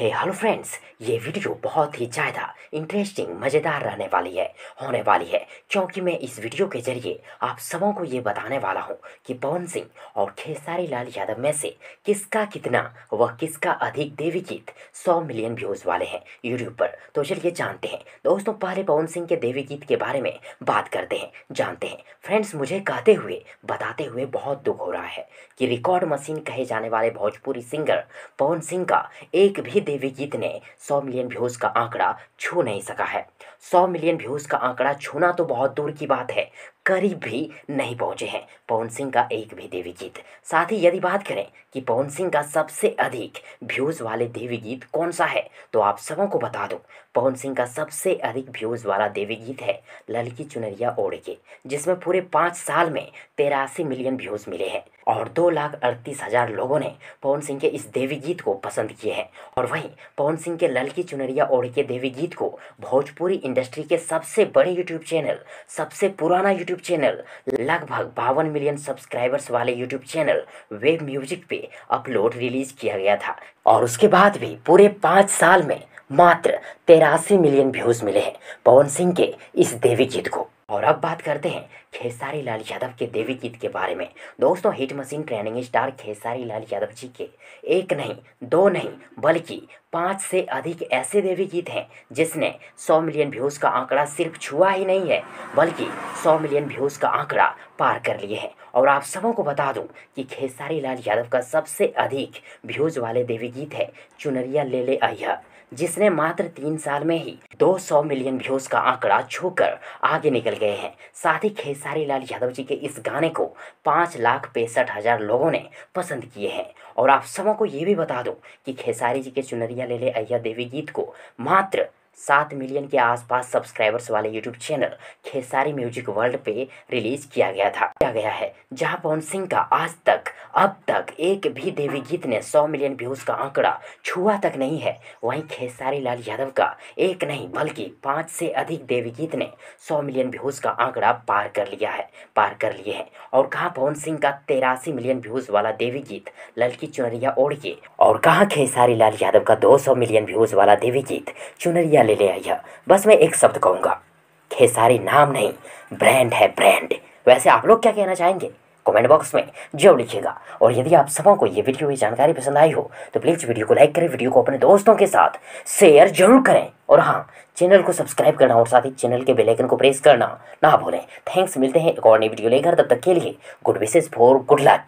Hello friends, ये video बहुत ही ज़्यादा इंटरेस्टिंग मज़ेदार होने वाली है क्योंकि मैं इस वीडियो के ज़रिए आप सबों को ये बताने वाला हूँ कि पवन सिंह और खेसारी लाल यादव में से किसका कितना व किसका अधिक देवी गीत 100 मिलियन व्यूज़ वाले हैं यूट्यूब पर। तो चलिए जानते हैं दोस्तों, पहले पवन सिंह के देवी गीत के बारे में बात करते हैं, जानते हैं। फ्रेंड्स, मुझे बताते हुए बहुत दुख हो रहा है कि रिकॉर्ड मशीन कहे जाने वाले भोजपुरी सिंगर पवन सिंह का एक भी देवी गीत ने 100 मिलियन व्यूज का आंकड़ा छू नहीं सका है। 100 मिलियन व्यूज का आंकड़ा छूना तो बहुत दूर की बात है, करीब भी नहीं पहुंचे हैं पवन सिंह का एक भी देवी गीत। साथ ही यदि बात करें कि पवन सिंह का सबसे अधिक व्यूज़ वाले देवी गीत कौन सा है, तो आप सबों को बता दूं, पवन सिंह का सबसे अधिक व्यूज़ वाला देवी गीत है ललकी चुनरिया ओढ़के, जिसमें पूरे 5 साल में 83 मिलियन व्यूज़ मिले हैं और 2,38,000 लोगों ने पवन सिंह के इस देवी गीत को पसंद किए हैं। और वहीं पवन सिंह के ललकी चुनरिया ओढ़के देवी गीत को भोजपुरी इंडस्ट्री के सबसे बड़े यूट्यूब चैनल, सबसे पुराना यूट्यूब चैनल, लगभग 52 मिलियन सब्सक्राइबर्स वाले यूट्यूब चैनल वेव म्यूजिक पे अपलोड रिलीज किया गया था, और उसके बाद भी पूरे 5 साल में मात्र 83 मिलियन व्यूज़ मिले हैं पवन सिंह के इस देवी गीत को। और अब बात करते हैं खेसारी लाल यादव के देवी गीत के बारे में। दोस्तों, hit machine trending star Khesari Lal Yadav ji के एक नहीं, दो नहीं, बल्कि 5 से अधिक ऐसे देवी गीत हैं जिसने 100 मिलियन व्यूज़ का आंकड़ा सिर्फ छुआ ही नहीं है बल्कि 100 मिलियन व्यूज़ का आंकड़ा पार कर लिए हैं। और आप सबों को बता दूं कि खेसारी लाल यादव का सबसे अधिक व्यूज़ वाले देवी गीत है चुनरिया लेले आ, जिसने मात्र 3 साल में ही 200 मिलियन व्यूज़ का आंकड़ा छूकर आगे निकल गए हैं। साथ ही खेसारी लाल यादव जी के इस गाने को 5,65,000 लोगों ने पसंद किए हैं। और आप सबों को ये भी बता दूं कि खेसारी जी के चुनरिया लेले आ देवी गीत को मात्र 7 मिलियन के आसपास सब्सक्राइबर्स वाले YouTube channel Khesari Music World पे रिलीज किया गया है, जहां पवन सिंह का अब तक एक भी देवी गीत ने 100 मिलियन व्यूज़ का आंकड़ा छुआ तक नहीं है। वहीं खेसारी लाल यादव का एक नहीं बल्कि 5 से अधिक देवी गीत ने 100 मिलियन व्यूज़ का आंकड़ा पार कर लिए हैं। और कहाँ पवन सिंह का 83 मिलियन व्यूज़ वाला देवी गीत ललकी चुनरिया ओढ़के, और कहाँ खेसारी लाल यादव का 200 मिलियन व्यूज़ वाला देवी गीत चुनरिया लेले आ। बस मैं एक शब्द कहूँगा, खेसारी नाम नहीं, ब्रांड है, ब्रांड। वैसे आप लोग क्या कहना चाहेंगे कमेंट बॉक्स में जरूर लिखिएगा। और यदि आप सबों को ये वीडियो की जानकारी पसंद आई हो तो प्लीज़ वीडियो को लाइक करें, वीडियो को अपने दोस्तों के साथ शेयर जरूर करें, और हाँ, चैनल को सब्सक्राइब करना और साथ ही चैनल के बेल आइकन को प्रेस करना ना भूलें। थैंक्स, मिलते हैं एक और नई वीडियो लेकर, तब तक के लिए good wishes for good luck.